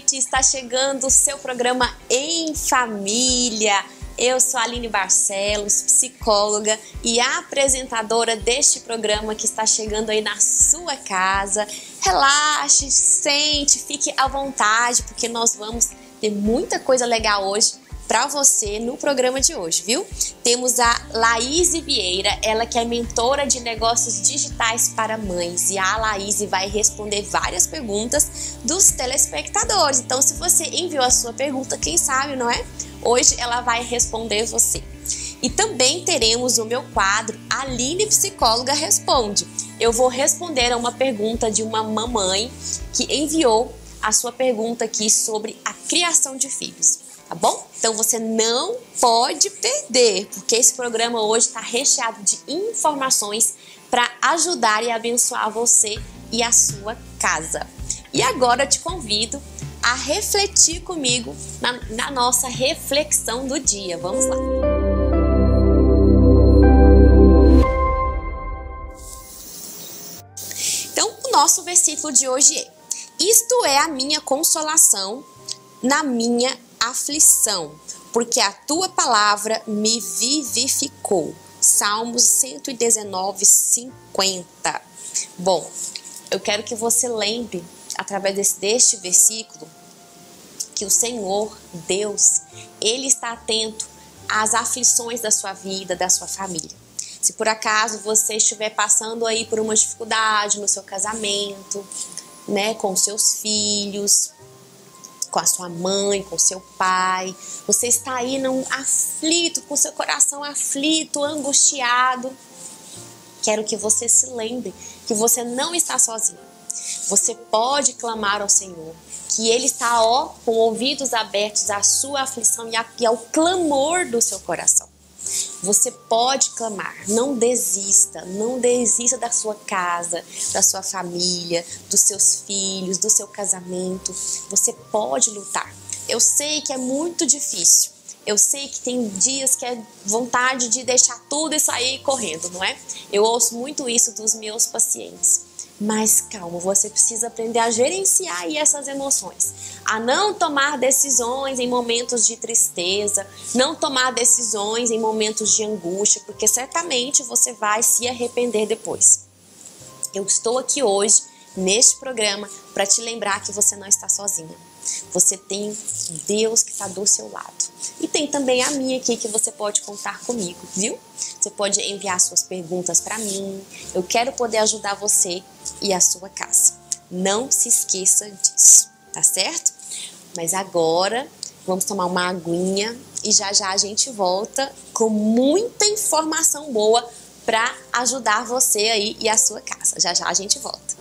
noite, está chegando o seu programa Em Família. Eu sou a Aline Barcelos, psicóloga e apresentadora deste programa que está chegando aí na sua casa. Relaxe, sente, fique à vontade, porque nós vamos ter muita coisa legal hoje para você no programa de hoje, viu? Temos a Laís Vieira, ela que é mentora de negócios digitais para mães, e a Laís vai responder várias perguntas dos telespectadores. Então, se você enviou a sua pergunta, quem sabe, não é? Hoje ela vai responder você. E também teremos o meu quadro Aline Psicóloga Responde. Eu vou responder a uma pergunta de uma mamãe que enviou a sua pergunta aqui sobre a criação de filhos, tá bom? Então você não pode perder, porque esse programa hoje está recheado de informações para ajudar e abençoar você e a sua casa. E agora eu te convido a refletir comigo na nossa reflexão do dia. Vamos lá! Então, o nosso versículo de hoje é: isto é a minha consolação na minha aflição, porque a tua palavra me vivificou. Salmos 119:50. Bom, eu quero que você lembre, através deste versículo, que o Senhor, Deus, Ele está atento às aflições da sua vida, da sua família. Se por acaso você estiver passando aí por uma dificuldade no seu casamento, né, com seus filhos, com a sua mãe, com seu pai, você está aí aflito, com seu coração aflito, angustiado, quero que você se lembre que você não está sozinho. Você pode clamar ao Senhor, que Ele está com ouvidos abertos à sua aflição e ao clamor do seu coração. Você pode clamar, não desista da sua casa, da sua família, dos seus filhos, do seu casamento. Você pode lutar. Eu sei que é muito difícil, eu sei que tem dias que é vontade de deixar tudo e sair correndo, não é? Eu ouço muito isso dos meus pacientes. Mas calma, você precisa aprender a gerenciar aí essas emoções, a não tomar decisões em momentos de tristeza, não tomar decisões em momentos de angústia, porque certamente você vai se arrepender depois. Eu estou aqui hoje, neste programa, para te lembrar que você não está sozinha. Você tem Deus que está do seu lado. E tem também a minha aqui, que você pode contar comigo, viu? Você pode enviar suas perguntas para mim. Eu quero poder ajudar você e a sua casa. Não se esqueça disso, tá certo? Mas agora vamos tomar uma aguinha e já já a gente volta com muita informação boa para ajudar você aí e a sua casa. Já já a gente volta.